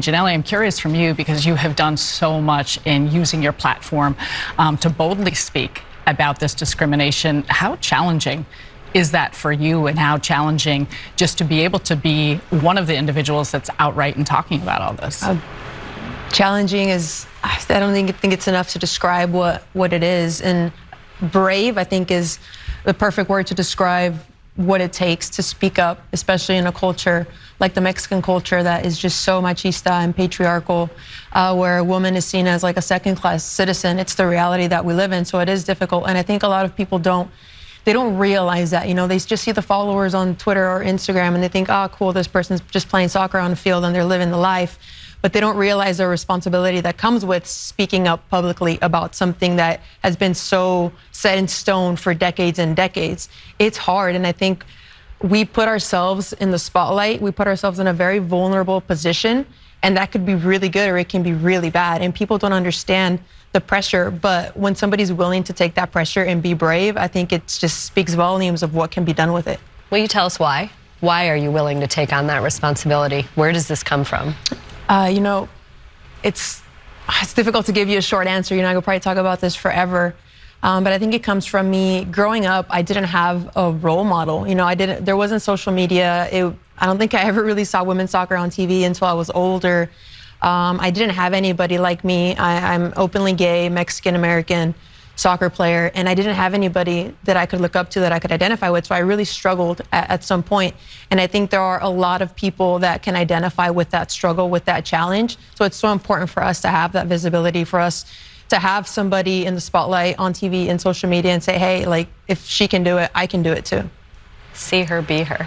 Janelly, I'm curious from you because you have done so much in using your platform to boldly speak about this discrimination. How challenging is that for you, and how challenging just to be able to be one of the individuals that's outright and talking about all this? Challenging is, I don't think it's enough to describe what it is. And brave, I think, is the perfect word to describe what it takes to speak up, especially in a culture like the Mexican culture that is just so machista and patriarchal, where a woman is seen as like a second-class citizen. It's the reality that we live in, so it is difficult. And I think a lot of people don't realize that, you know, they just see the followers on Twitter or Instagram and they think, oh, cool, this person's just playing soccer on the field and they're living the life. But they don't realize the responsibility that comes with speaking up publicly about something that has been so set in stone for decades and decades. It's hard, and I think we put ourselves in the spotlight. We put ourselves in a very vulnerable position, and that could be really good or it can be really bad, and people don't understand the pressure. But when somebody's willing to take that pressure and be brave, I think it just speaks volumes of what can be done with it. Will you tell us why? Why are you willing to take on that responsibility? Where does this come from? You know, it's difficult to give you a short answer. You know, I could probably talk about this forever, but I think it comes from me growing up. I didn't have a role model. You know, there wasn't social media. I don't think I ever really saw women's soccer on TV until I was older. I didn't have anybody like me. I'm openly gay, Mexican-American soccer player, and I didn't have anybody that I could look up to, that I could identify with, so I really struggled at some point. And I think there are a lot of people that can identify with that struggle, with that challenge, so it's so important for us to have that visibility, for us to have somebody in the spotlight on TV and social media and say, hey, like, if she can do it, I can do it too. See her, be her.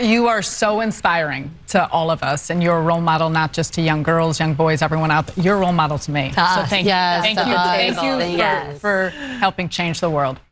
You are so inspiring to all of us, and you're a role model, not just to young girls, young boys, everyone out there. You're a role model to me. So thank you. Thank you for helping change the world.